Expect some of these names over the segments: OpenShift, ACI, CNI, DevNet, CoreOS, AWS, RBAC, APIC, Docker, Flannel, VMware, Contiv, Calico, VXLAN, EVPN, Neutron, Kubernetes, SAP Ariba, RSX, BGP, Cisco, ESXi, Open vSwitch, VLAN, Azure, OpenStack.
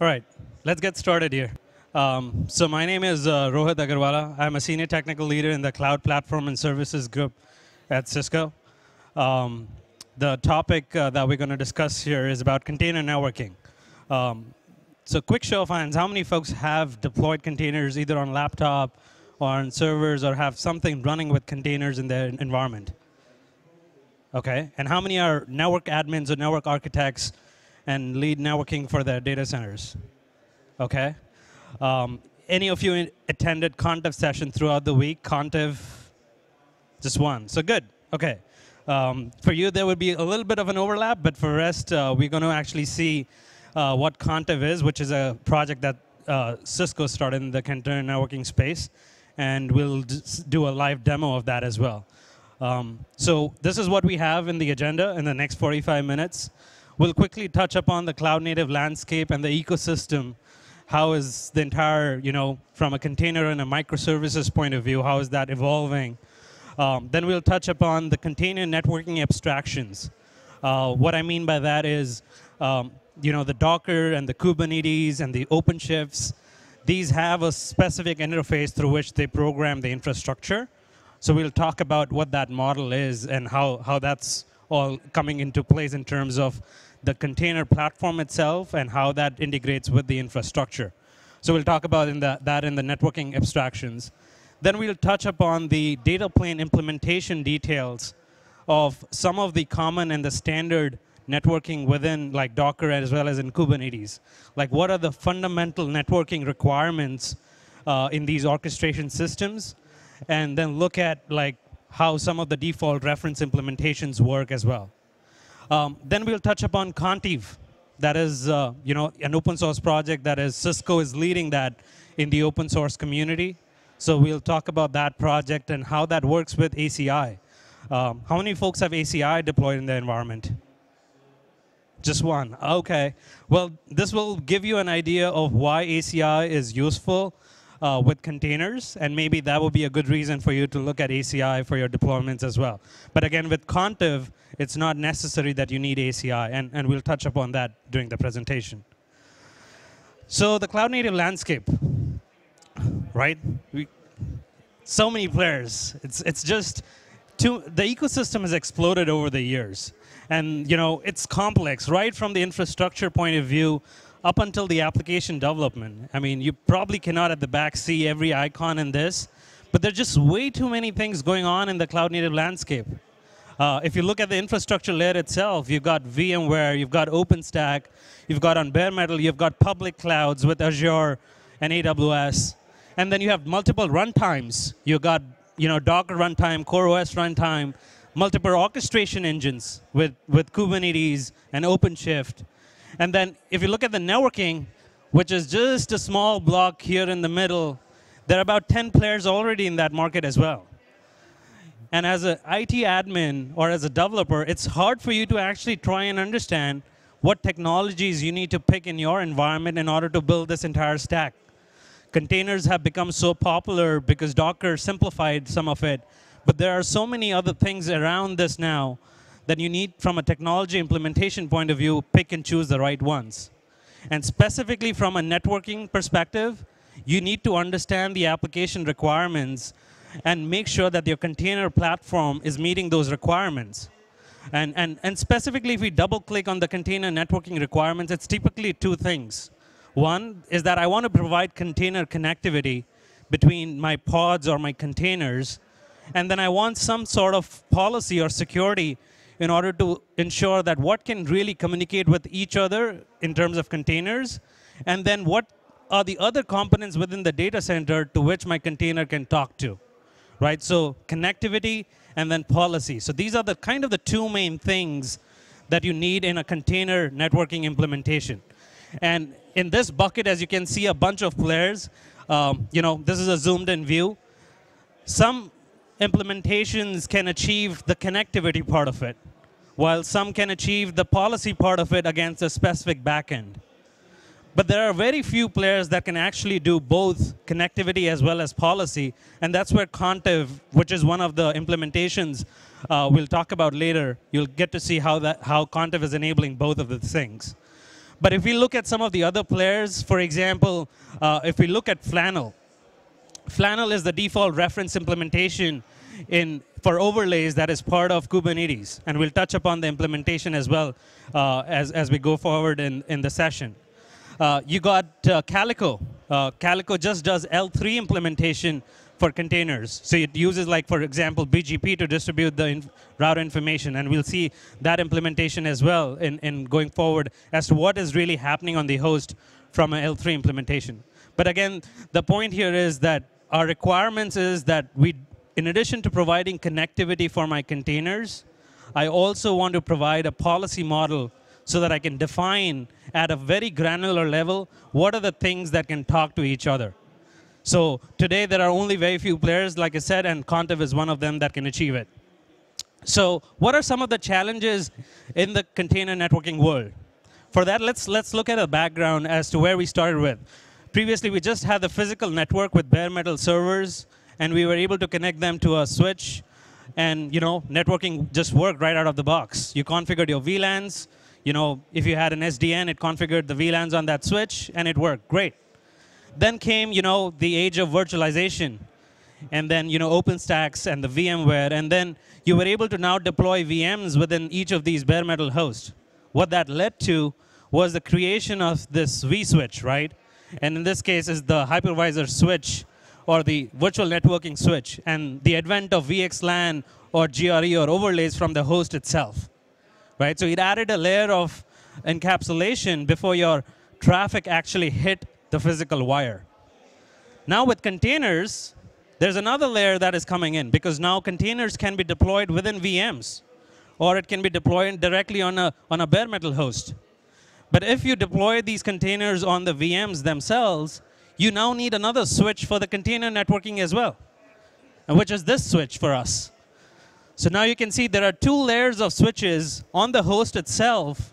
All right, let's get started here. So my name is Rohit Agarwala. I'm a senior technical leader in the Cloud Platform and Services group at Cisco. The topic that we're going to discuss here is about container networking. So quick show of hands, how many folks have deployed containers either on laptop or on servers or have something running with containers in their environment? Okay, and how many are network admins or network architects and lead networking for their data centers? Okay. Any of you attended Contiv session throughout the week? Contiv, just one. So good. Okay. For you, there would be a little bit of an overlap, but for rest, we're going to actually see what Contiv is, which is a project that Cisco started in the container networking space, and we'll do a live demo of that as well. So this is what we have in the agenda in the next 45 minutes. We'll quickly touch upon the cloud-native landscape and the ecosystem. How is the entire, from a container and a microservices point of view, how is that evolving? Then we'll touch upon the container networking abstractions. What I mean by that is, the Docker and the Kubernetes and the OpenShifts, these have a specific interface through which they program the infrastructure. So we'll talk about what that model is and how that's all coming into place in terms of the container platform itself and how that integrates with the infrastructure. So we'll talk about that in the networking abstractions. Then we'll touch upon the data plane implementation details of some of the common and the standard networking within like Docker as well as in Kubernetes. Like what are the fundamental networking requirements in these orchestration systems? And then look at like how some of the default reference implementations work as well. Then we'll touch upon Contiv. That is an open source project that is Cisco is leading that in the open source community. So we'll talk about that project and how that works with ACI. How many folks have ACI deployed in their environment? Just one. OK. Well, this will give you an idea of why ACI is useful with containers, and maybe that will be a good reason for you to look at ACI for your deployments as well. But again, with Contiv, it's not necessary that you need ACI, and we'll touch upon that during the presentation. So the cloud-native landscape, right? So many players. It's just the ecosystem has exploded over the years, and it's complex, right from the infrastructure point of view, up until the application development. I mean, you probably cannot at the back see every icon in this, but there's just way too many things going on in the cloud-native landscape. If you look at the infrastructure layer itself, you've got VMware, you've got OpenStack, you've got on bare metal, you've got public clouds with Azure and AWS, and then you have multiple runtimes. You've got Docker runtime, CoreOS runtime, multiple orchestration engines with Kubernetes and OpenShift. And then if you look at the networking, which is just a small block here in the middle, there are about 10 players already in that market as well. And as an IT admin or as a developer, it's hard for you to actually try and understand what technologies you need to pick in your environment in order to build this entire stack. Containers have become so popular because Docker simplified some of it, but there are so many other things around this now that you need, from a technology implementation point of view, pick and choose the right ones. And specifically from a networking perspective, you need to understand the application requirements and make sure that your container platform is meeting those requirements. And specifically, if we double click on the container networking requirements, it's typically two things. One is that I want to provide container connectivity between my pods or my containers, and then I want some sort of policy or security in order to ensure that what can really communicate with each other in terms of containers, and then what are the other components within the data center to which my container can talk to, right? So connectivity and then policy. So these are the kind of the two main things that you need in a container networking implementation. And in this bucket, as you can see, a bunch of players. This is a zoomed-in view. Some implementations can achieve the connectivity part of it, while some can achieve the policy part of it against a specific backend. But there are very few players that can actually do both connectivity as well as policy, and that's where Contiv, which is one of the implementations we'll talk about later, you'll get to see how Contiv is enabling both of the things. But if we look at some of the other players, for example, if we look at Flannel, Flannel is the default reference implementation for overlays that is part of Kubernetes. And we'll touch upon the implementation as well as we go forward in the session. You got Calico. Calico just does L3 implementation for containers. So it uses, like, for example, BGP to distribute the route information. And we'll see that implementation as well in going forward as to what is really happening on the host from an L3 implementation. But again, the point here is that our requirements is that we, in addition to providing connectivity for my containers, I also want to provide a policy model so that I can define at a very granular level what are the things that can talk to each other. So today, there are only very few players, like I said, and Contiv is one of them that can achieve it. So what are some of the challenges in the container networking world? For that, let's look at a background as to where we started with. Previously, we just had the physical network with bare metal servers, and we were able to connect them to a switch. And networking just worked right out of the box. You configured your VLANs. If you had an SDN, it configured the VLANs on that switch, and it worked great. Then came, the age of virtualization, and then, OpenStack and the VMware, and then you were able to now deploy VMs within each of these bare metal hosts. What that led to was the creation of this vSwitch, right? And in this case, is the hypervisor switch or the virtual networking switch, and the advent of VXLAN or GRE or overlays from the host itself. Right? So it added a layer of encapsulation before your traffic actually hit the physical wire. Now with containers, there's another layer that is coming in, because now containers can be deployed within VMs, or it can be deployed directly on a bare metal host. But if you deploy these containers on the VMs themselves, you now need another switch for the container networking as well, which is this switch for us. So now you can see there are two layers of switches on the host itself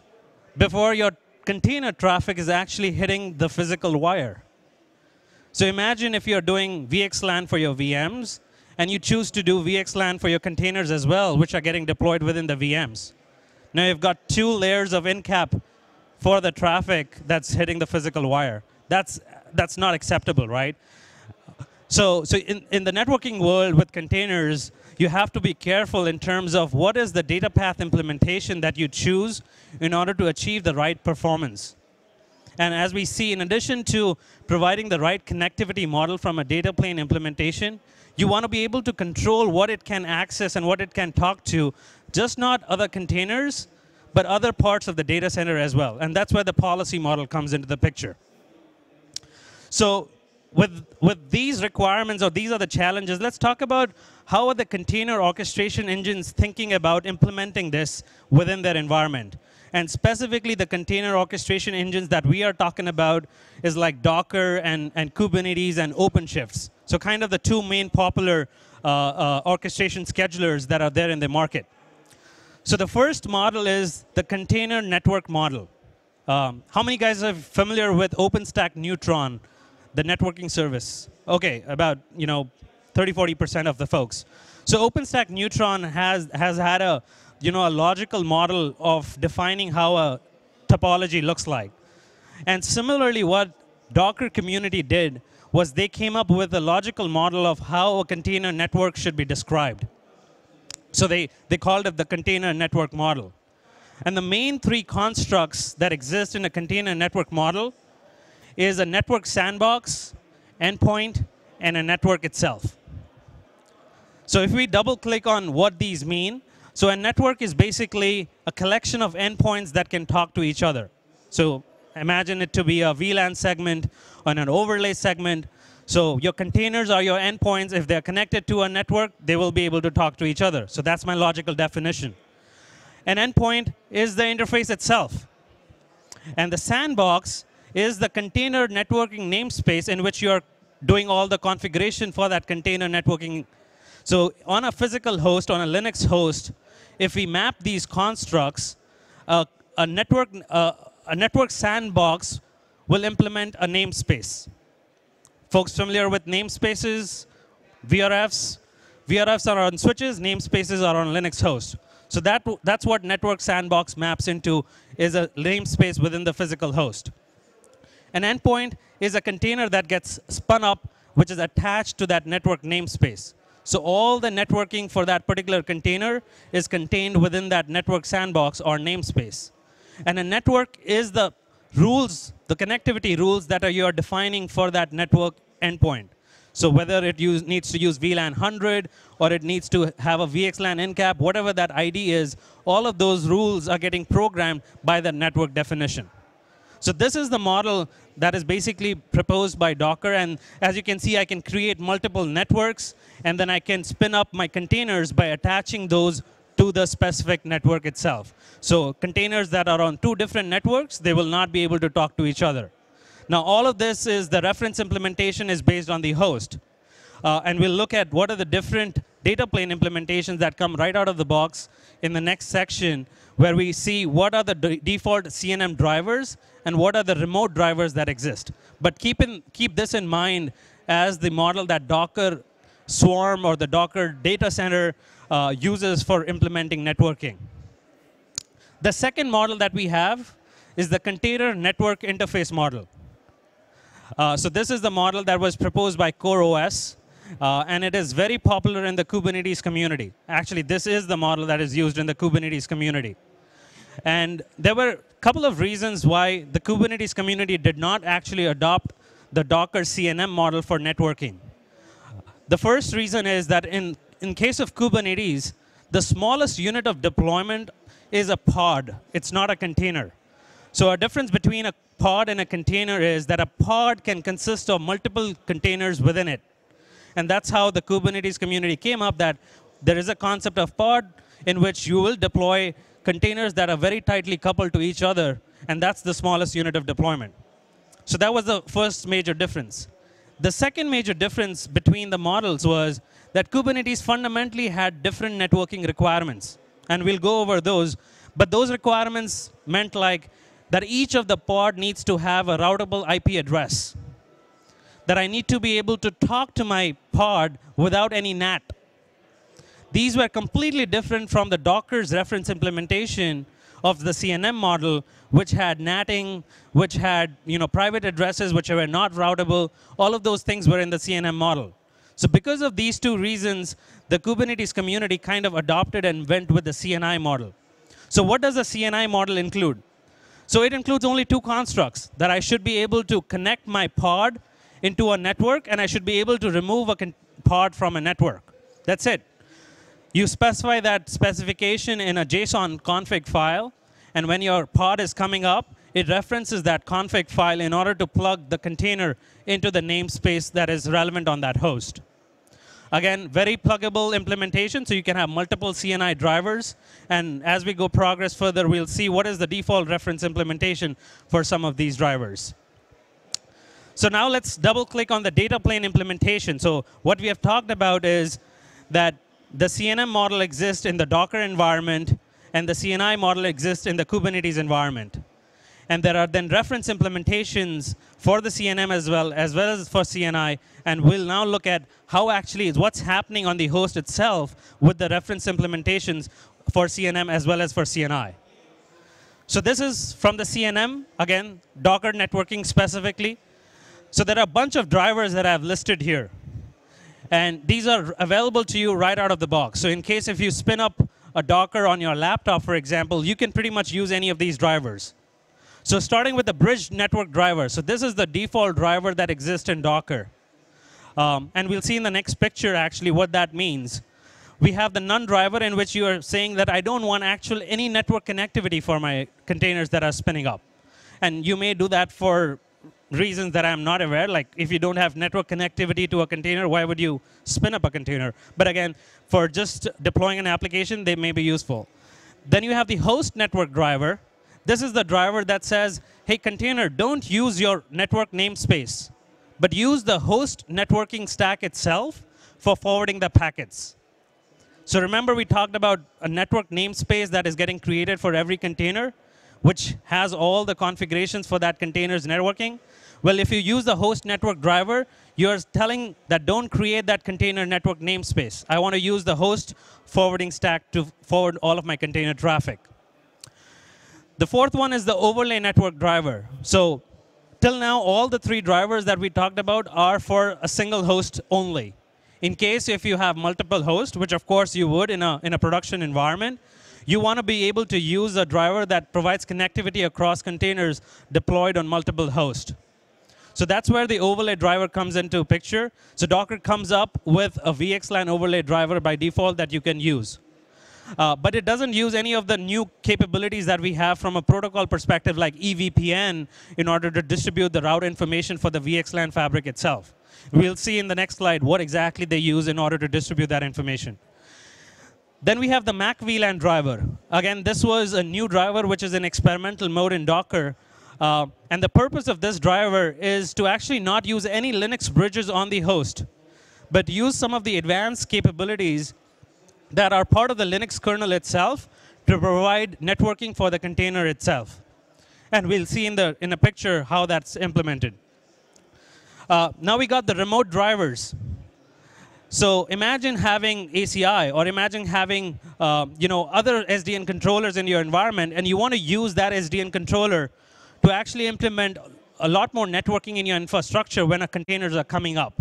before your container traffic is actually hitting the physical wire. So imagine if you're doing VXLAN for your VMs, and you choose to do VXLAN for your containers as well, which are getting deployed within the VMs. Now you've got two layers of NCAP for the traffic that's hitting the physical wire. That's not acceptable, right? So in the networking world with containers, you have to be careful in terms of what is the data path implementation that you choose in order to achieve the right performance. And as we see, in addition to providing the right connectivity model from a data plane implementation, you want to be able to control what it can access and what it can talk to, just not other containers, but other parts of the data center as well. And that's where the policy model comes into the picture. So with these requirements, or these are the challenges, let's talk about how are the container orchestration engines thinking about implementing this within their environment. And specifically, the container orchestration engines that we are talking about is like Docker and Kubernetes and OpenShift. So kind of the two main popular orchestration schedulers that are there in the market. So the first model is the container network model. How many guys are familiar with OpenStack Neutron, the networking service? OK, about 30–40% of the folks. So OpenStack Neutron has had a logical model of defining how a topology looks like. And similarly, what Docker community did was they came up with a logical model of how a container network should be described. So they called it the container network model. And the main three constructs that exist in a container network model is a network sandbox, endpoint, and a network itself. So if we double-click on what these mean, so a network is basically a collection of endpoints that can talk to each other. So imagine it to be a VLAN segment and an overlay segment. So your containers are your endpoints. If they're connected to a network, they will be able to talk to each other. So that's my logical definition. An endpoint is the interface itself. And the sandbox is the container networking namespace in which you're doing all the configuration for that container networking. So on a physical host, on a Linux host, if we map these constructs, a network sandbox will implement a namespace. Folks familiar with namespaces, VRFs? VRFs are on switches, namespaces are on Linux hosts. So that's what network sandbox maps into, is a namespace within the physical host. An endpoint is a container that gets spun up, which is attached to that network namespace. So all the networking for that particular container is contained within that network sandbox or namespace. And a network is the rules, the connectivity rules that you are defining for that network endpoint. So whether it needs to use VLAN 100, or it needs to have a VXLAN NCAP, whatever that ID is, all of those rules are getting programmed by the network definition. So this is the model that is basically proposed by Docker. And as you can see, I can create multiple networks, and then I can spin up my containers by attaching those to the specific network itself. So containers that are on two different networks, they will not be able to talk to each other. Now, all of this is the reference implementation is based on the host. And we'll look at what are the different data plane implementations that come right out of the box in the next section, where we see what are the default CNM drivers and what are the remote drivers that exist. But keep this in mind as the model that Docker Swarm or the Docker data center uses for implementing networking. The second model that we have is the container network interface model. So this is the model that was proposed by CoreOS, and it is very popular in the Kubernetes community. Actually, this is the model that is used in the Kubernetes community. And there were a couple of reasons why the Kubernetes community did not actually adopt the Docker CNM model for networking. The first reason is that in case of Kubernetes, the smallest unit of deployment is a pod. It's not a container. So a difference between a pod and a container is that a pod can consist of multiple containers within it. And that's how the Kubernetes community came up, that there is a concept of pod in which you will deploy containers that are very tightly coupled to each other, and that's the smallest unit of deployment. So that was the first major difference. The second major difference between the models was that Kubernetes fundamentally had different networking requirements. And we'll go over those. But those requirements meant like that each of the pod needs to have a routable IP address, that I need to be able to talk to my pod without any NAT. These were completely different from the Docker's reference implementation of the CNM model, which had NATing, which had private addresses which were not routable. All of those things were in the CNM model. So because of these two reasons, the Kubernetes community kind of adopted and went with the CNI model. So what does the CNI model include? So it includes only two constructs, that I should be able to connect my pod into a network, and I should be able to remove a pod from a network. That's it. You specify that specification in a JSON config file, and when your pod is coming up, it references that config file in order to plug the container into the namespace that is relevant on that host. Again, very pluggable implementation, so you can have multiple CNI drivers. And as we go progress further, we'll see what is the default reference implementation for some of these drivers. So now let's double-click on the data plane implementation. So what we have talked about is that the CNM model exists in the Docker environment, and the CNI model exists in the Kubernetes environment. And there are then reference implementations for the CNM as well as for CNI. And we'll now look at how actually what's happening on the host itself with the reference implementations for CNM as well as for CNI. So this is from the CNM, again, Docker networking specifically. So there are a bunch of drivers that I've listed here. And these are available to you right out of the box. So in case if you spin up a Docker on your laptop, for example, you can pretty much use any of these drivers. So starting with the bridge network driver. So this is the default driver that exists in Docker. And we'll see in the next picture, actually, what that means. We have the none driver, in which you are saying that I don't want actually any network connectivity for my containers that are spinning up. And you may do that for reasons that I'm not aware. Like, if you don't have network connectivity to a container, why would you spin up a container? But again, for just deploying an application, they may be useful. Then you have the host network driver. This is the driver that says, hey, container, don't use your network namespace, but use the host networking stack itself for forwarding the packets. So remember, we talked about a network namespace that is getting created for every container. which has all the configurations for that container's networking. Well, if you use the host network driver, you're telling that don't create that container network namespace. I want to use the host forwarding stack to forward all of my container traffic. The fourth one is the overlay network driver. So till now, all the three drivers that we talked about are for a single host only. In case if you have multiple hosts, which of course you would in a production environment, you want to be able to use a driver that provides connectivity across containers deployed on multiple hosts. So that's where the overlay driver comes into picture. So Docker comes up with a VXLAN overlay driver by default that you can use. But it doesn't use any of the new capabilities that we have from a protocol perspective, like EVPN, in order to distribute the route information for the VXLAN fabric itself. We'll see in the next slide what exactly they use in order to distribute that information. Then we have the Mac VLAN driver. Again, this was a new driver, which is in experimental mode in Docker. And the purpose of this driver is to actually not use any Linux bridges on the host, but use some of the advanced capabilities that are part of the Linux kernel itself to provide networking for the container itself. And we'll see in a picture how that's implemented. Now we got the remote drivers. So imagine having ACI, or imagine having other SDN controllers in your environment, and you want to use that SDN controller to actually implement a lot more networking in your infrastructure when containers are coming up.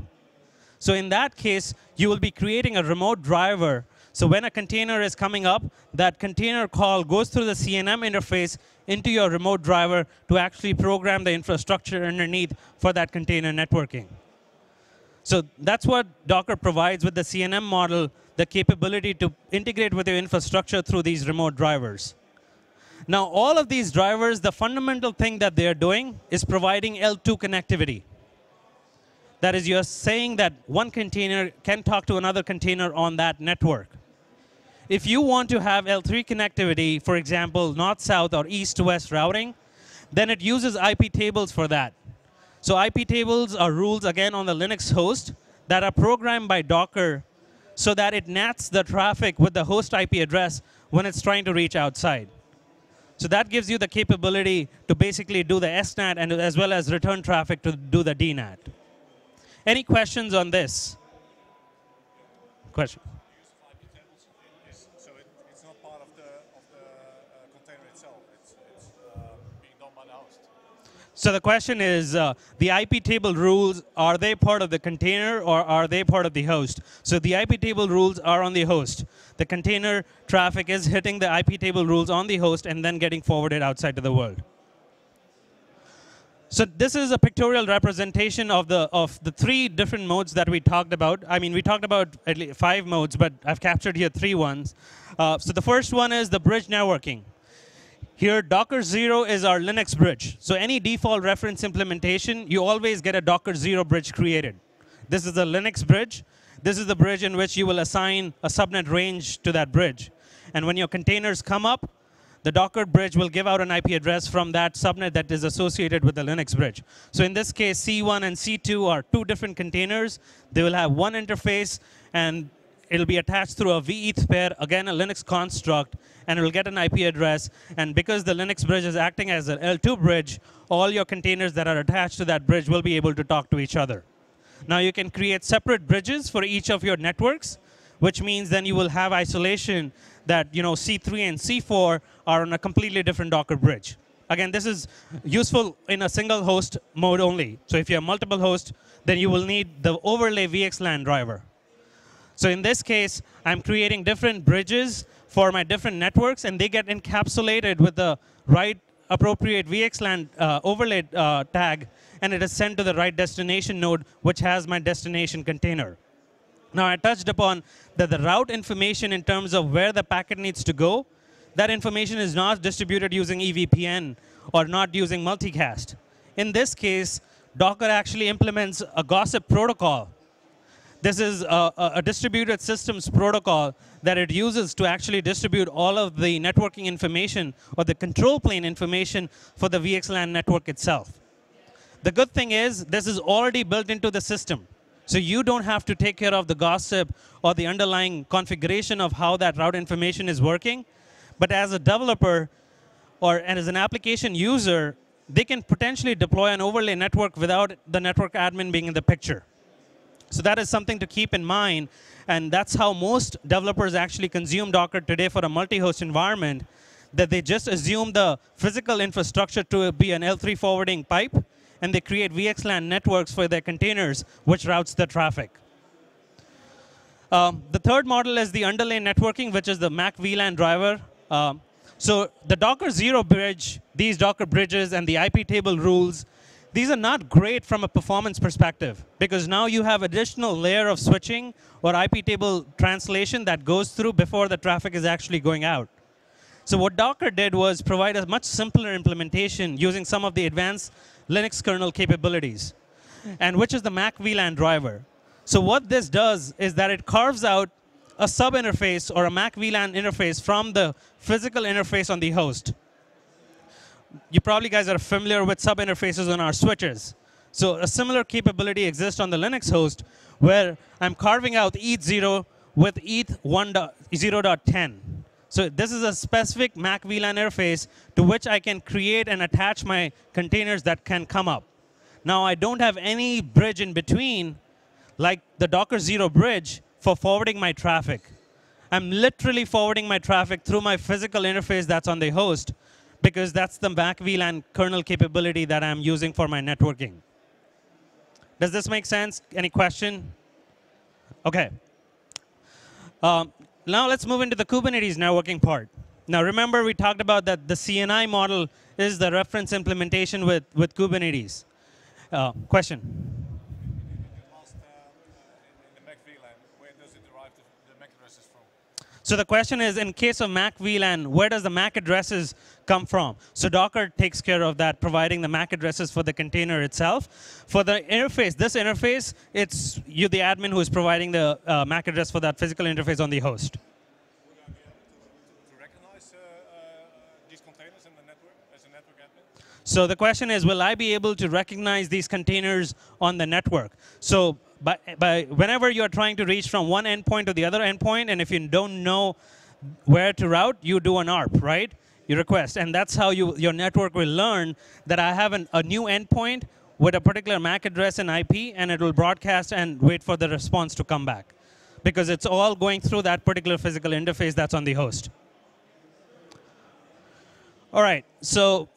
So in that case, you will be creating a remote driver. So when a container is coming up, that container call goes through the CNM interface into your remote driver to actually program the infrastructure underneath for that container networking. So that's what Docker provides with the CNM model, the capability to integrate with your infrastructure through these remote drivers. Now, all of these drivers, the fundamental thing that they're doing is providing L2 connectivity. That is, you're saying that one container can talk to another container on that network. If you want to have L3 connectivity, for example, north-south or east-west routing, then it uses IP tables for that. So IP tables are rules, again, on the Linux host that are programmed by Docker so that it nats the traffic with the host IP address when it's trying to reach outside. So that gives you the capability to basically do the SNAT and as well as return traffic to do the DNAT. Any questions on this? Question? So it's not part of the container itself. It's being done by the host. So the question is, the IP table rules, are they part of the container or are they part of the host? So the IP table rules are on the host. The container traffic is hitting the IP table rules on the host and then getting forwarded outside to the world. So this is a pictorial representation of the three different modes that we talked about. I mean, we talked about at least 5 modes, but I've captured here 3 ones. So the first one is the bridge networking. Here, Docker 0 is our Linux bridge. So any default reference implementation, you always get a Docker 0 bridge created. This is the Linux bridge. This is the bridge in which you will assign a subnet range to that bridge. And when your containers come up, the Docker bridge will give out an IP address from that subnet that is associated with the Linux bridge. So in this case, C1 and C2 are 2 different containers. They will have one interface, and it'll be attached through a VEth pair, again, a Linux construct, and it will get an IP address. And because the Linux bridge is acting as an L2 bridge, all your containers that are attached to that bridge will be able to talk to each other. Now you can create separate bridges for each of your networks, which means then you will have isolation that C3 and C4 are on a completely different Docker bridge. Again, this is useful in a single host mode only. So if you have multiple hosts, then you will need the overlay VXLAN driver. So in this case, I'm creating different bridges for my different networks, and they get encapsulated with the right appropriate VXLAN overlay tag, and it is sent to the right destination node, which has my destination container. Now, I touched upon that the route information in terms of where the packet needs to go, that information is not distributed using EVPN or not using multicast. In this case, Docker actually implements a gossip protocol. This is a distributed systems protocol that it uses to actually distribute all of the networking information or the control plane information for the VXLAN network itself. The good thing is this is already built into the system. So you don't have to take care of the gossip or the underlying configuration of how that route information is working. But as a developer, and as an application user, they can potentially deploy an overlay network without the network admin being in the picture. So that is something to keep in mind, and that's how most developers actually consume Docker today for a multi-host environment, that they just assume the physical infrastructure to be an L3 forwarding pipe, and they create VXLAN networks for their containers, which routes the traffic. The third model is the underlay networking, which is the MAC VLAN driver. So the Docker Zero Bridge, these Docker bridges, and the IP table rules, these are not great from a performance perspective, because now you have additional layer of switching or IP table translation that goes through before the traffic is actually going out. So what Docker did was provide a much simpler implementation using some of the advanced Linux kernel capabilities, and which is the MAC VLAN driver. So what this does is that it carves out a sub-interface or a MAC VLAN interface from the physical interface on the host. You probably guys are familiar with sub-interfaces on our switches. So a similar capability exists on the Linux host, where I'm carving out ETH0 with ETH 1.0.10. So this is a specific MAC VLAN interface to which I can create and attach my containers that can come up. Now, I don't have any bridge in between, like the Docker Zero Bridge, for forwarding my traffic. I'm literally forwarding my traffic through my physical interface that's on the host, because that's the MAC VLAN kernel capability that I'm using for my networking. Does this make sense? Any question? OK. Now let's move into the Kubernetes networking part. Now remember, we talked about that the CNI model is the reference implementation with Kubernetes. Question? So the question is, in case of MAC VLAN, where does the MAC addresses come from? So Docker takes care of that, providing the MAC addresses for the container itself. For the interface, this interface, it's you, the admin, who is providing the MAC address for that physical interface on the host. Would I be able to recognize these containers in the network as a network admin? So the question is, will I be able to recognize these containers on the network? So But whenever you're trying to reach from one endpoint to the other endpoint, and if you don't know where to route, you do an ARP, right? You request. And that's how your network will learn that I have a new endpoint with a particular MAC address and IP, and it will broadcast and wait for the response to come back, because it's all going through that particular physical interface that's on the host. All right. So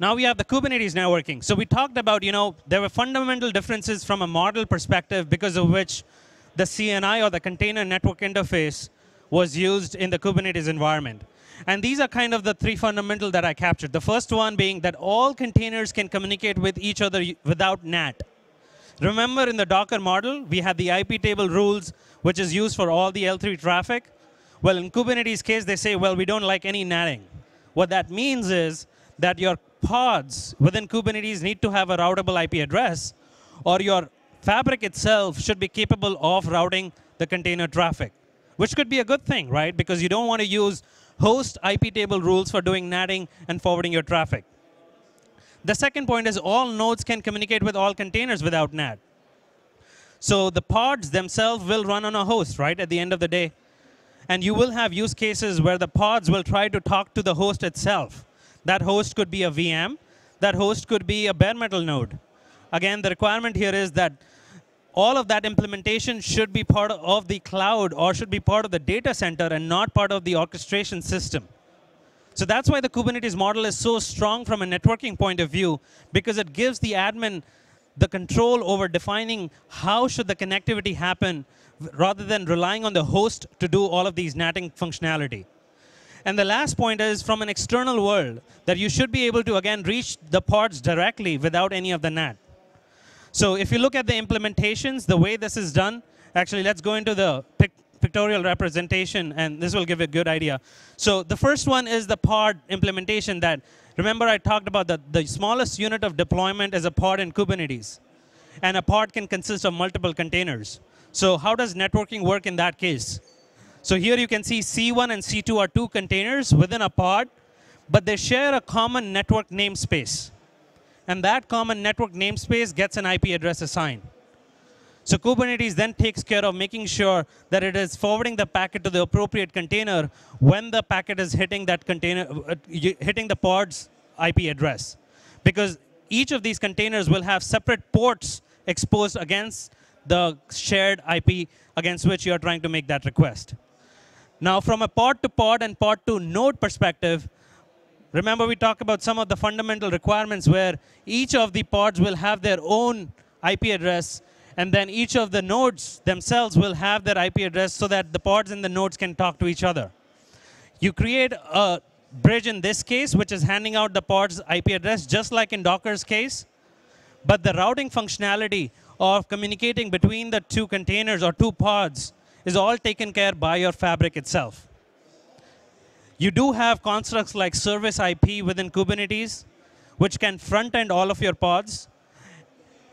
now we have the Kubernetes networking. So we talked about, there were fundamental differences from a model perspective, because of which the CNI, or the container network interface, was used in the Kubernetes environment. And these are kind of the three fundamental that I captured. The first one being that all containers can communicate with each other without NAT. Remember, in the Docker model, we had the IP table rules, which is used for all the L3 traffic. Well, in Kubernetes case, they say, well, we don't like any NATing. What that means is that your pods within Kubernetes need to have a routable IP address, or your fabric itself should be capable of routing the container traffic, which could be a good thing, right? Because you don't want to use host IP table rules for doing NATing and forwarding your traffic. The second point is all nodes can communicate with all containers without NAT. So the pods themselves will run on a host, right, at the end of the day. And you will have use cases where the pods will try to talk to the host itself. That host could be a VM. That host could be a bare metal node. Again, the requirement here is that all of that implementation should be part of the cloud, or should be part of the data center, and not part of the orchestration system. So that's why the Kubernetes model is so strong from a networking point of view, because it gives the admin the control over defining how should the connectivity happen, rather than relying on the host to do all of these NATing functionality. And the last point is from an external world, that you should be able to, again, reach the pods directly without any of the NAT. So if you look at the implementations, the way this is done, actually, let's go into the pictorial representation, and this will give a good idea. So the first one is the pod implementation that, remember, I talked about that the smallest unit of deployment is a pod in Kubernetes. And a pod can consist of multiple containers. So how does networking work in that case? So here you can see C1 and C2 are two containers within a pod, but they share a common network namespace. And that common network namespace gets an IP address assigned. So Kubernetes then takes care of making sure that it is forwarding the packet to the appropriate container when the packet is hitting that container, hitting the pod's IP address. Because each of these containers will have separate ports exposed against the shared IP against which you are trying to make that request. Now, from a pod to pod and pod to node perspective, remember we talked about some of the fundamental requirements where each of the pods will have their own IP address, and then each of the nodes themselves will have their IP address so that the pods and the nodes can talk to each other. You create a bridge in this case, which is handing out the pod's IP address, just like in Docker's case. But the routing functionality of communicating between the two containers or two pods is all taken care of by your fabric itself. You do have constructs like service IP within Kubernetes, which can front-end all of your pods.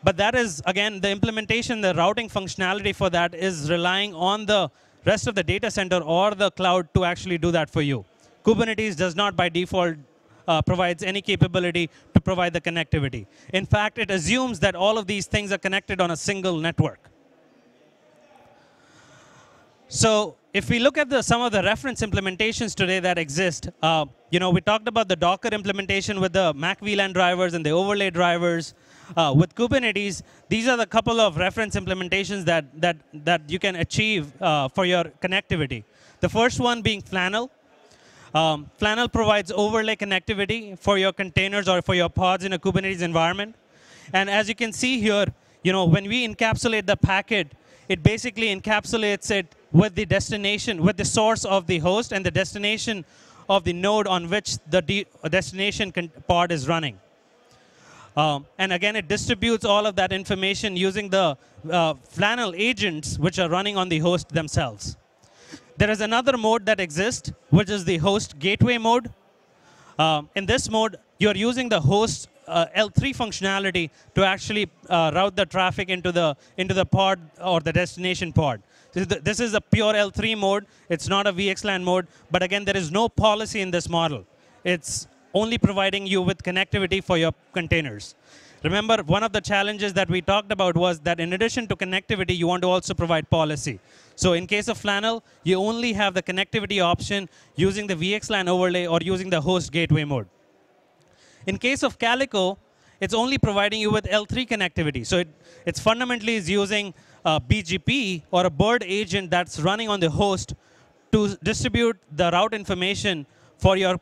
But that is, again, the implementation, the routing functionality for that is relying on the rest of the data center or the cloud to actually do that for you. Kubernetes does not, by default, provides any capability to provide the connectivity. In fact, it assumes that all of these things are connected on a single network. So if we look at some of the reference implementations today that exist, we talked about the Docker implementation with the Mac VLAN drivers and the overlay drivers. With Kubernetes, these are the couple of reference implementations that you can achieve for your connectivity. The first one being Flannel. Flannel provides overlay connectivity for your containers or for your pods in a Kubernetes environment. And as you can see here, when we encapsulate the packet, it basically encapsulates it with the destination, with the source of the host and the destination of the node on which the destination pod is running. And again, it distributes all of that information using the Flannel agents, which are running on the host themselves. There is another mode that exists, which is the host gateway mode. In this mode, you're using the host L3 functionality to actually route the traffic into the pod or the destination pod. This is a pure L3 mode. It's not a VXLAN mode. But again, there is no policy in this model. It's only providing you with connectivity for your containers. Remember, one of the challenges that we talked about was that in addition to connectivity, you want to also provide policy. So in case of Flannel, you only have the connectivity option using the VXLAN overlay or using the host gateway mode. In case of Calico, it's only providing you with L3 connectivity. So it's fundamentally is using a BGP or a bird agent that's running on the host to distribute the route information for your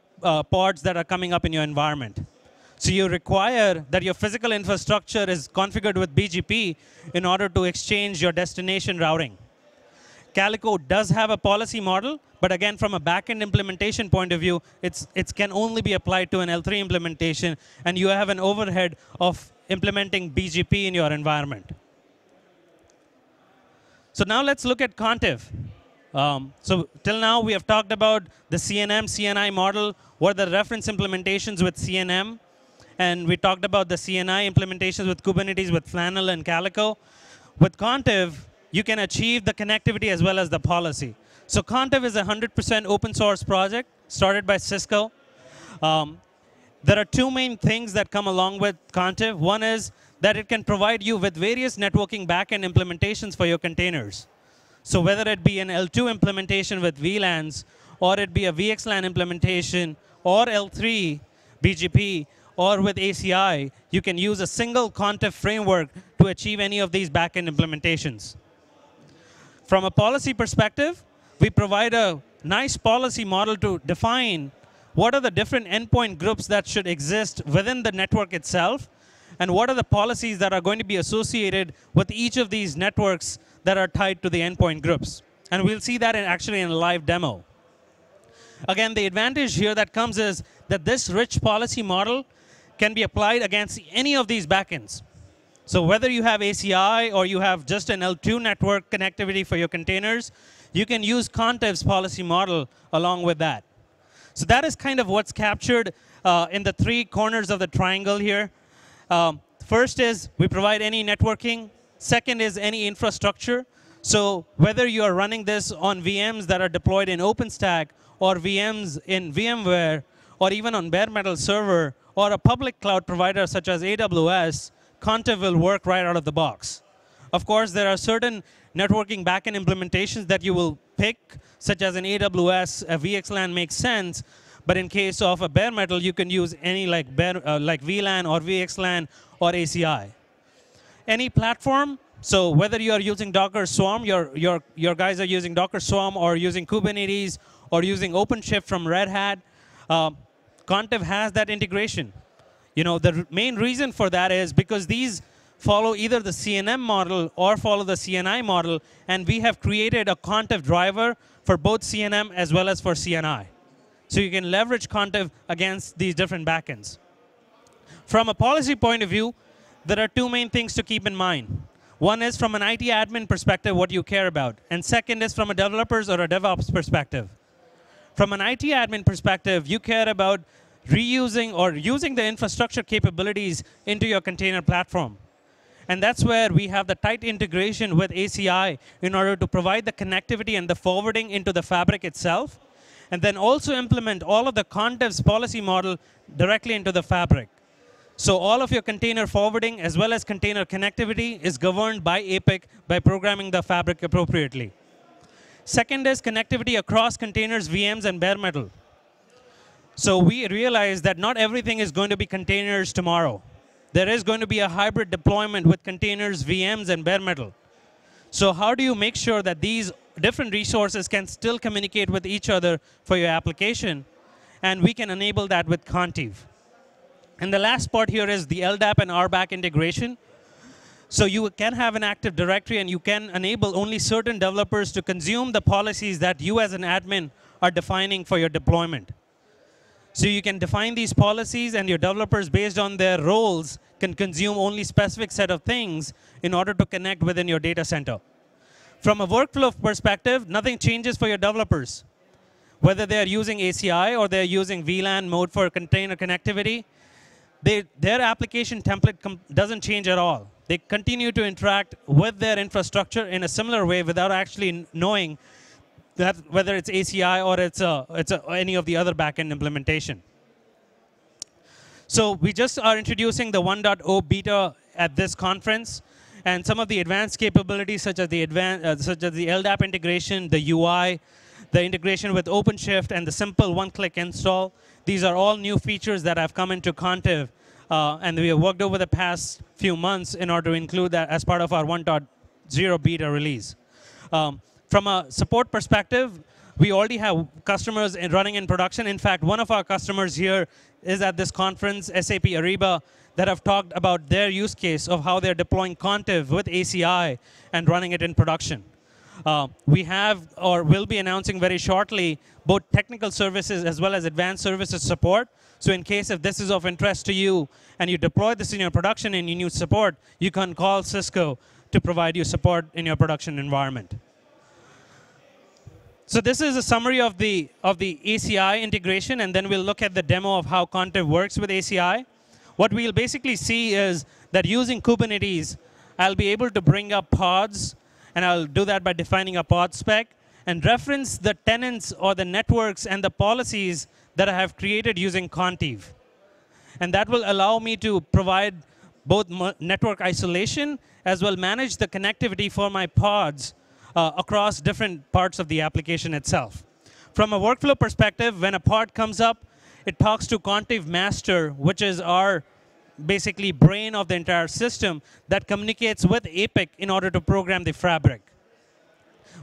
pods that are coming up in your environment. So you require that your physical infrastructure is configured with BGP in order to exchange your destination routing. Calico does have a policy model, but again, from a back-end implementation point of view, it can only be applied to an L3 implementation, and you have an overhead of implementing BGP in your environment. So now let's look at Contiv. So till now, we have talked about the CNM, CNI model, what are the reference implementations with CNM, and we talked about the CNI implementations with Kubernetes, with Flannel and Calico. With Contiv, you can achieve the connectivity as well as the policy. So Contiv is a 100% open source project started by Cisco. There are two main things that come along with Contiv. One is that it can provide you with various networking backend implementations for your containers. So whether it be an L2 implementation with VLANs, or it be a VXLAN implementation, or L3 BGP, or with ACI, you can use a single Contiv framework to achieve any of these backend implementations. From a policy perspective, we provide a nice policy model to define what are the different endpoint groups that should exist within the network itself, and what are the policies that are going to be associated with each of these networks that are tied to the endpoint groups. And we'll see that actually in a live demo. Again, the advantage here that comes is that this rich policy model can be applied against any of these backends. So whether you have ACI or you have just an L2 network connectivity for your containers, you can use Contiv's policy model along with that. So that is kind of what's captured in the three corners of the triangle here. First is we provide any networking. Second is any infrastructure. So whether you are running this on VMs that are deployed in OpenStack or VMs in VMware, or even on bare metal server, or a public cloud provider such as AWS, Contiv will work right out of the box. Of course, there are certain networking backend implementations that you will pick, such as an AWS, a VXLAN makes sense. But in case of a bare metal, you can use any like VLAN or VXLAN or ACI. Any platform, so whether you are using Docker Swarm, your guys are using Docker Swarm or using Kubernetes or using OpenShift from Red Hat, Contiv has that integration. You know, the main reason for that is because these follow either the CNM model or follow the CNI model, and we have created a Contiv driver for both CNM as well as for CNI. So you can leverage Contiv against these different backends. From a policy point of view, there are two main things to keep in mind. One is from an IT admin perspective, what you care about. And second is from a developer's or a DevOps perspective. From an IT admin perspective, you care about reusing or using the infrastructure capabilities into your container platform. And that's where we have the tight integration with ACI in order to provide the connectivity and the forwarding into the fabric itself, and then also implement all of the Contiv's policy model directly into the fabric. So all of your container forwarding as well as container connectivity is governed by APIC by programming the fabric appropriately. Second is connectivity across containers, VMs, and bare metal. So we realize that not everything is going to be containers tomorrow. There is going to be a hybrid deployment with containers, VMs, and bare metal. So how do you make sure that these different resources can still communicate with each other for your application? And we can enable that with Contiv. And the last part here is the LDAP and RBAC integration. So you can have an Active Directory, and you can enable only certain developers to consume the policies that you as an admin are defining for your deployment. So you can define these policies, and your developers, based on their roles, can consume only specific set of things in order to connect within your data center. From a workflow perspective, nothing changes for your developers. Whether they're using ACI or they're using VLAN mode for container connectivity, their application template doesn't change at all. They continue to interact with their infrastructure in a similar way without actually knowing that whether it's ACI or any of the other backend implementation. So we just are introducing the 1.0 beta at this conference. And some of the advanced capabilities, such as the LDAP integration, the UI, the integration with OpenShift, and the simple one-click install, these are all new features that have come into Contiv, and we have worked over the past few months in order to include that as part of our 1.0 beta release. From a support perspective, we already have customers running in production. In fact, one of our customers here is at this conference, SAP Ariba, that have talked about their use case of how they're deploying Contiv with ACI and running it in production. We have or will be announcing very shortly both technical services as well as advanced services support. So in case if this is of interest to you and you deploy this in your production and you need support, you can call Cisco to provide you support in your production environment. So this is a summary of the ACI integration, and then we'll look at the demo of how Contiv works with ACI. What we'll basically see is that using Kubernetes, I'll be able to bring up pods, and I'll do that by defining a pod spec, and reference the tenants or the networks and the policies that I have created using Contiv. And that will allow me to provide both network isolation as well manage the connectivity for my pods across different parts of the application itself. From a workflow perspective, when a pod comes up, it talks to Contiv Master, which is our basically brain of the entire system that communicates with APIC in order to program the fabric.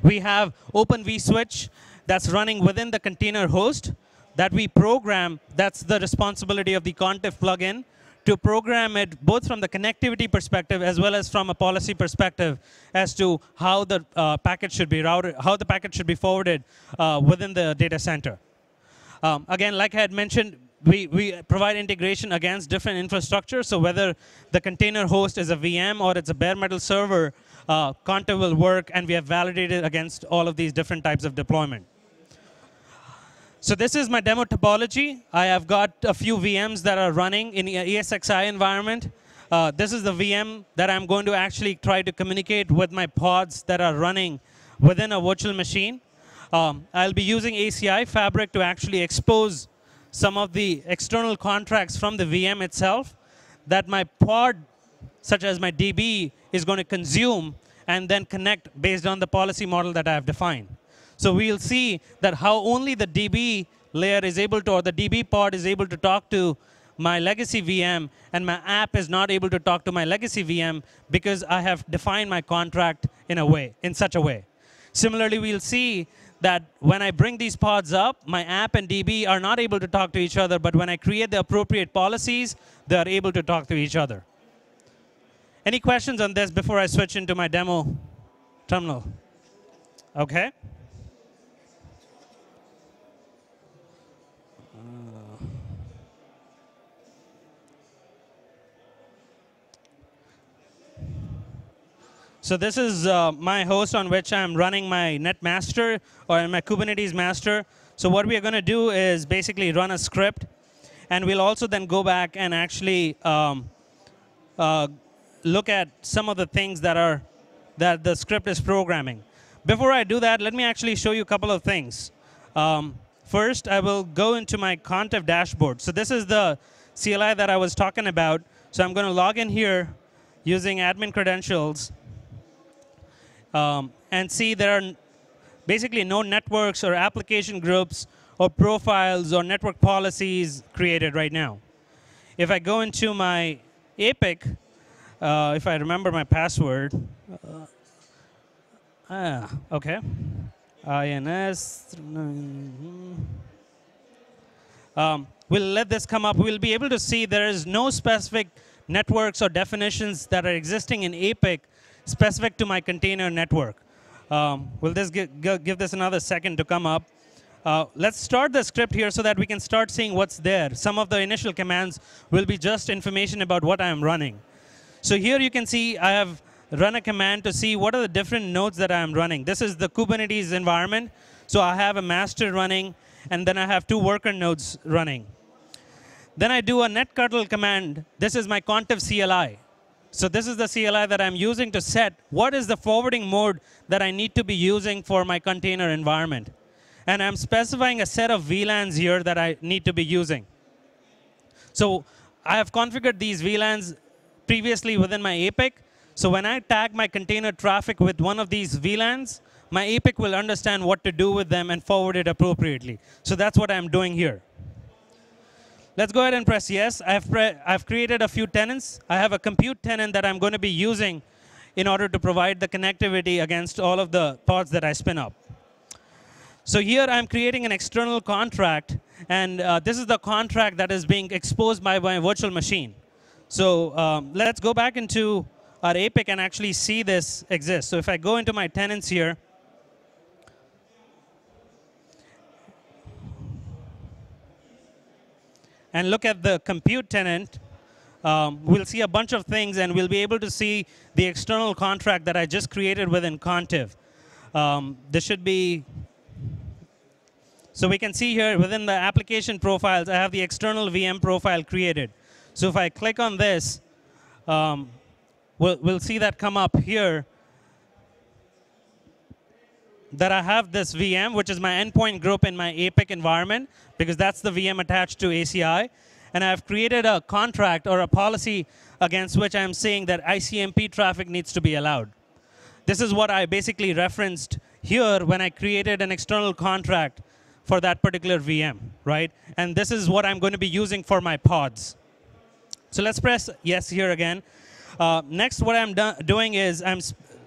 We have Open vSwitch that's running within the container host that we program. That's the responsibility of the Contiv plugin to program it both from the connectivity perspective as well as from a policy perspective as to how the packet should be routed, how the packet should be forwarded within the data center. Again, like I had mentioned, we provide integration against different infrastructure. So whether the container host is a VM or it's a bare metal server, Contiv will work, and we have validated against all of these different types of deployment. So this is my demo topology. I have got a few VMs that are running in an ESXi environment. This is the VM that I'm going to actually try to communicate with my pods that are running within a virtual machine. I'll be using ACI Fabric to actually expose some of the external contracts from the VM itself that my pod, such as my DB, is going to consume and then connect based on the policy model that I have defined. So we'll see that how only the DB layer is able to, or the DB pod is able to talk to my legacy VM, and my app is not able to talk to my legacy VM because I have defined my contract in a way, in such a way. Similarly, we'll see that when I bring these pods up, my app and DB are not able to talk to each other, but when I create the appropriate policies, they are able to talk to each other. Any questions on this before I switch into my demo terminal? OK. So this is my host on which I'm running my NetMaster, or my Kubernetes master. So what we are going to do is basically run a script. And we'll also then go back and actually look at some of the things that are that the script is programming. Before I do that, let me actually show you a couple of things. First, I will go into my Contiv dashboard. So this is the CLI that I was talking about. So I'm going to log in here using admin credentials. And see there are basically no networks or application groups or profiles or network policies created right now. If I go into my APIC, if I remember my password, OK, INS, we'll let this come up. We'll be able to see there is no specific networks or definitions that are existing in APIC specific to my container network. Will this give this another second to come up? Let's start the script here so that we can start seeing what's there. Some of the initial commands will be just information about what I am running. So here you can see I have run a command to see what are the different nodes that I am running. This is the Kubernetes environment. So I have a master running, and then I have two worker nodes running. Then I do a netctl command. This is my Contiv CLI. So this is the CLI that I'm using to set what is the forwarding mode that I need to be using for my container environment. And I'm specifying a set of VLANs here that I need to be using. So I have configured these VLANs previously within my APIC. So when I tag my container traffic with one of these VLANs, my APIC will understand what to do with them and forward it appropriately. So that's what I'm doing here. Let's go ahead and press yes. I've created a few tenants. I have a compute tenant that I'm going to be using in order to provide the connectivity against all of the pods that I spin up. So here I'm creating an external contract. And this is the contract that is being exposed by my virtual machine. So let's go back into our APIC and actually see this exist. So if I go into my tenants here, and look at the compute tenant, we'll see a bunch of things, and we'll be able to see the external contract that I just created within Contiv. This should be, so we can see here within the application profiles, I have the external VM profile created. So if I click on this, we'll see that come up here, that I have this VM, which is my endpoint group in my APIC environment, because that's the VM attached to ACI. And I've created a contract or a policy against which I'm saying that ICMP traffic needs to be allowed. This is what I basically referenced here when I created an external contract for that particular VM, right? And this is what I'm going to be using for my pods. So let's press yes here again. Next, what I'm doing is I'm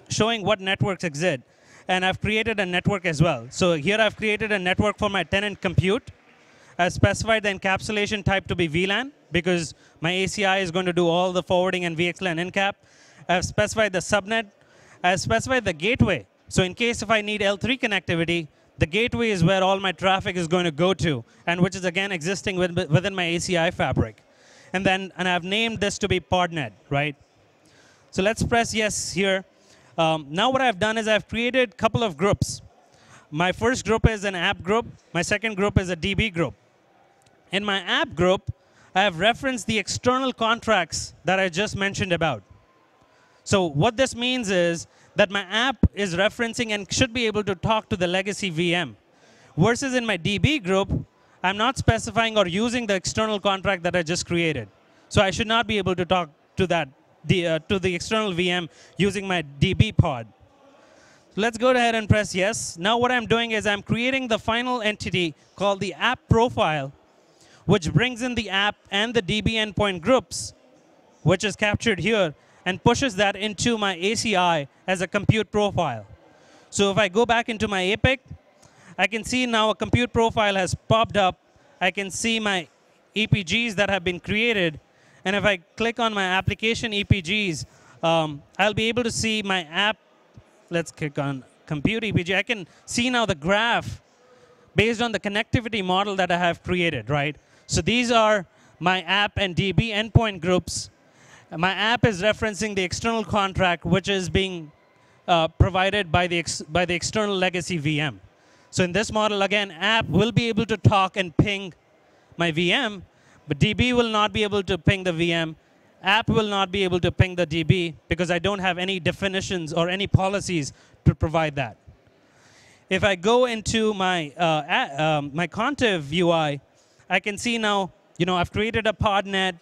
showing what networks exist. And I've created a network as well. So here I've created a network for my tenant compute. I've specified the encapsulation type to be VLAN, because my ACI is going to do all the forwarding and VXLAN encap. I've specified the subnet. I've specified the gateway. So in case if I need L3 connectivity, the gateway is where all my traffic is going to go to, and which is, again, existing within my ACI fabric. And I've named this to be podnet, right? So let's press yes here. Now what I've done is I've created a couple of groups. My first group is an app group. My second group is a DB group. In my app group, I have referenced the external contracts that I just mentioned about. So what this means is that my app is referencing and should be able to talk to the legacy VM. Versus in my DB group, I'm not specifying or using the external contract that I just created. So I should not be able to talk to that to the external VM using my DB pod. Let's go ahead and press yes. Now what I'm doing is I'm creating the final entity called the app profile, which brings in the app and the DB endpoint groups, which is captured here, and pushes that into my ACI as a compute profile. So if I go back into my APIC, I can see now a compute profile has popped up. I can see my EPGs that have been created. And if I click on my application EPGs, I'll be able to see my app. Let's click on compute EPG. I can see now the graph based on the connectivity model that I have created, right? So these are my app and DB endpoint groups. My app is referencing the external contract, which is being provided by the external legacy VM. So in this model, again, app will be able to talk and ping my VM, but DB will not be able to ping the VM. App will not be able to ping the DB because I don't have any definitions or any policies to provide that. If I go into my my Contiv UI, I can see now, you know, I've created a podnet.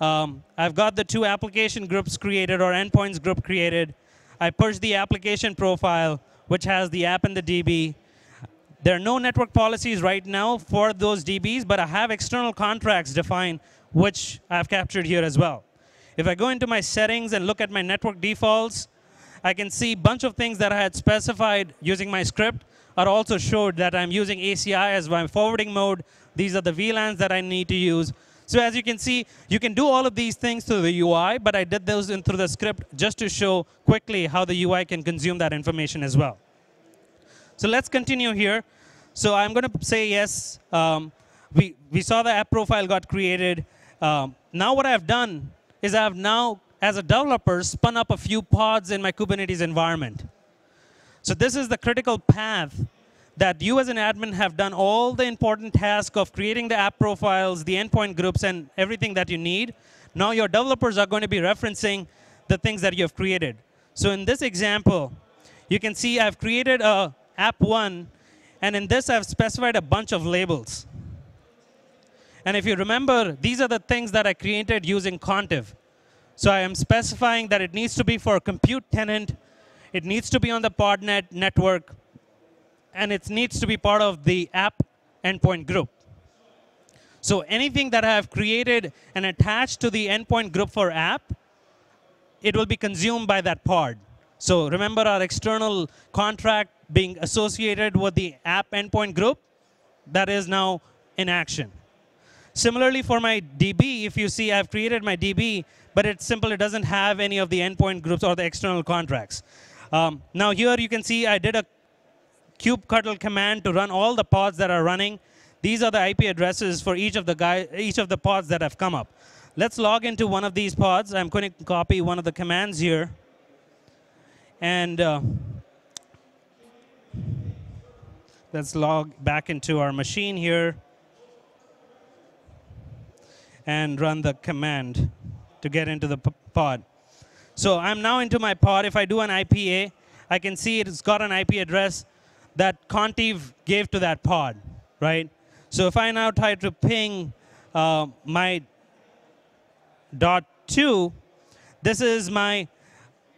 I've got the two application groups created or endpoints group created. I push the application profile, which has the app and the DB. There are no network policies right now for those DBs, but I have external contracts defined, which I've captured here as well. If I go into my settings and look at my network defaults, I can see a bunch of things that I had specified using my script are also showed that I'm using ACI as my forwarding mode. These are the VLANs that I need to use. So as you can see, you can do all of these things through the UI, but I did those in through the script just to show quickly how the UI can consume that information as well. So let's continue here. So I'm going to say yes. We saw the app profile got created. Now what I've done is I've now, as a developer, spun up a few pods in my Kubernetes environment. So this is the critical path that you as an admin have done all the important task of creating the app profiles, the endpoint groups, and everything that you need. Now your developers are going to be referencing the things that you have created. So in this example, you can see I've created a app1, and in this I've specified a bunch of labels. And if you remember, these are the things that I created using Contiv. So I am specifying that it needs to be for a compute tenant, it needs to be on the podnet network, and it needs to be part of the app endpoint group. So anything that I have created and attached to the endpoint group for app, it will be consumed by that pod. So remember our external contract being associated with the app endpoint group? That is now in action. Similarly for my DB, if you see I've created my DB, but it's simple, it doesn't have any of the endpoint groups or the external contracts. Now here you can see I did a kubectl command to run all the pods that are running. These are the IP addresses for each of the pods that have come up. Let's log into one of these pods. I'm going to copy one of the commands here. And let's log back into our machine here and run the command to get into the pod. So I'm now into my pod. If I do an IPA, I can see it's got an IP address that Contiv gave to that pod, right? So if I now try to ping my .2, this is my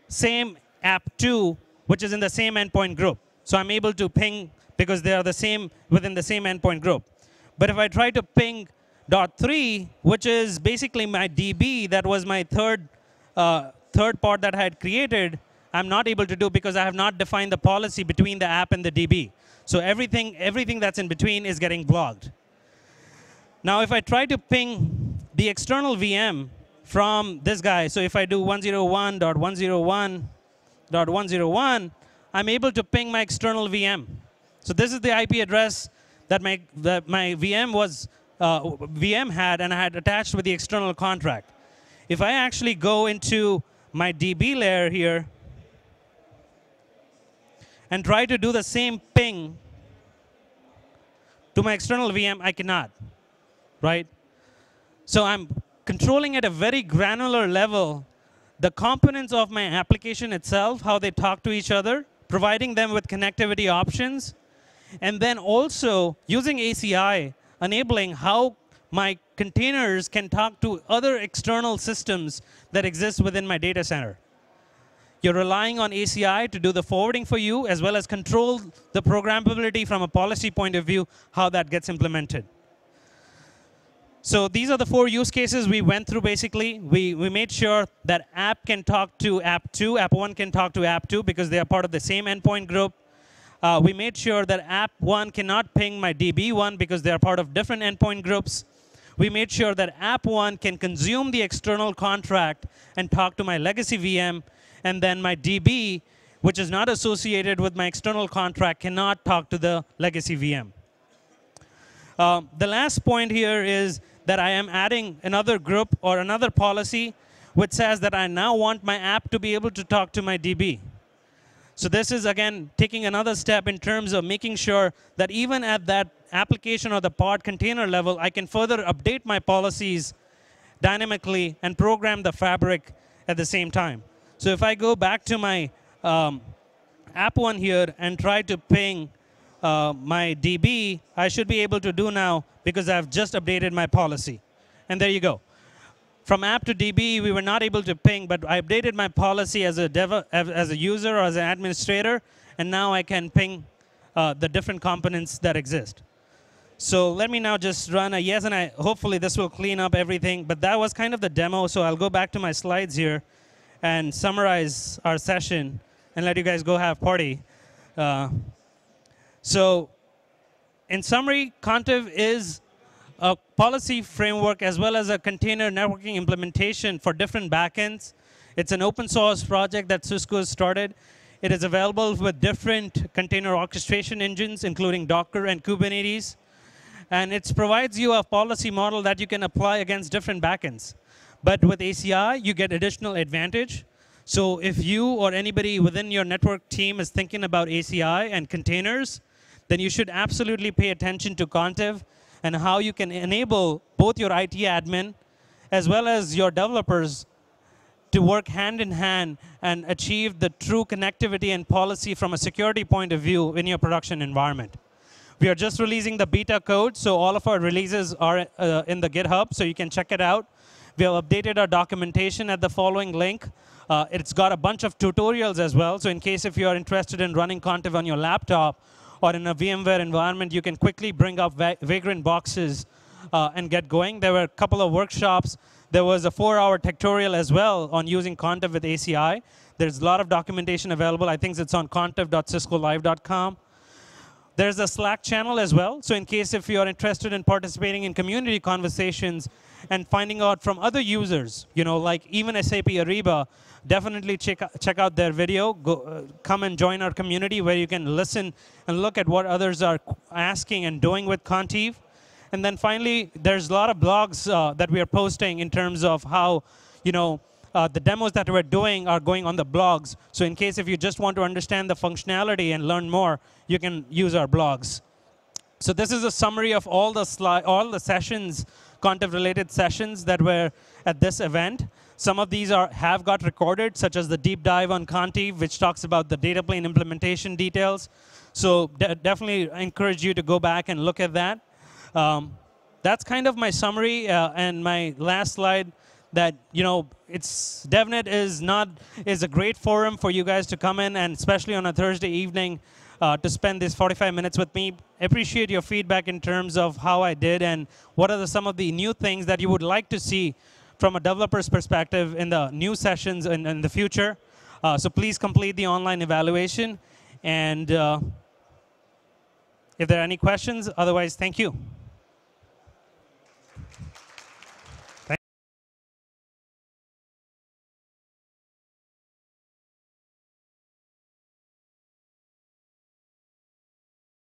same app2, which is in the same endpoint group. So I'm able to ping because they are the same within the same endpoint group. But if I try to ping .3, which is basically my DB, that was my third pod that I had created, I'm not able to do because I have not defined the policy between the app and the DB. So everything that's in between is getting blocked. Now if I try to ping the external VM from this guy, so if I do 101.101.101, I'm able to ping my external VM. So this is the IP address that my VM had, and I had attached with the external contract. If I actually go into my DB layer here and try to do the same ping to my external VM, I cannot, right? So I'm controlling at a very granular level the components of my application itself, how they talk to each other, providing them with connectivity options, and then also using ACI, enabling how my containers can talk to other external systems that exist within my data center. You're relying on ACI to do the forwarding for you, as well as control the programmability from a policy point of view, how that gets implemented. So these are the four use cases we went through, basically. We made sure that app can talk to app 2, app 1 can talk to app 2, because they are part of the same endpoint group. We made sure that app 1 cannot ping my DB 1, because they are part of different endpoint groups. We made sure that app 1 can consume the external contract and talk to my legacy VM, and then my DB, which is not associated with my external contract, cannot talk to the legacy VM. The last point here is that I am adding another group or another policy, which says that I now want my app to be able to talk to my DB. So this is, again, taking another step in terms of making sure that even at that application or the pod container level, I can further update my policies dynamically and program the fabric at the same time. So if I go back to my app one here and try to ping my DB, I should be able to do now because I've just updated my policy. And there you go. From app to DB, we were not able to ping, but I updated my policy as a user or as an administrator, and now I can ping the different components that exist. So let me now just run a yes, and I hopefully this will clean up everything. But that was kind of the demo, so I'll go back to my slides here and summarize our session and let you guys go have party. So in summary, Contiv is a policy framework as well as a container networking implementation for different backends. It's an open source project that Cisco has started. It is available with different container orchestration engines, including Docker and Kubernetes. And it provides you a policy model that you can apply against different backends. But with ACI, you get additional advantage. So if you or anybody within your network team is thinking about ACI and containers, then you should absolutely pay attention to Contiv and how you can enable both your IT admin as well as your developers to work hand in hand and achieve the true connectivity and policy from a security point of view in your production environment. We are just releasing the beta code, so all of our releases are in the GitHub, so you can check it out. We have updated our documentation at the following link. It's got a bunch of tutorials as well, so in case if you are interested in running Contiv on your laptop or in a VMware environment, you can quickly bring up Vagrant boxes and get going. There were a couple of workshops. There was a 4-hour tutorial as well on using Contiv with ACI. There's a lot of documentation available. I think it's on contiv.ciscolive.com. There's a Slack channel as well. So in case if you're interested in participating in community conversations and finding out from other users, you know, like even SAP Ariba, definitely check out their video. Go, come and join our community where you can listen and look at what others are asking and doing with Contiv. And then finally, there's a lot of blogs that we are posting in terms of how, you know, the demos that we're doing are going on the blogs. So in case if you just want to understand the functionality and learn more, you can use our blogs. So this is a summary of all the sessions, Contiv-related sessions that were at this event. Some of these have got recorded, such as the deep dive on Contiv, which talks about the data plane implementation details. So definitely encourage you to go back and look at that. That's kind of my summary and my last slide. That, you know, it's DevNet is a great forum for you guys to come in, and especially on a Thursday evening to spend these 45 minutes with me. Appreciate your feedback in terms of how I did and what are some of the new things that you would like to see from a developer's perspective in the new sessions in the future. So please complete the online evaluation, and if there are any questions, otherwise, thank you.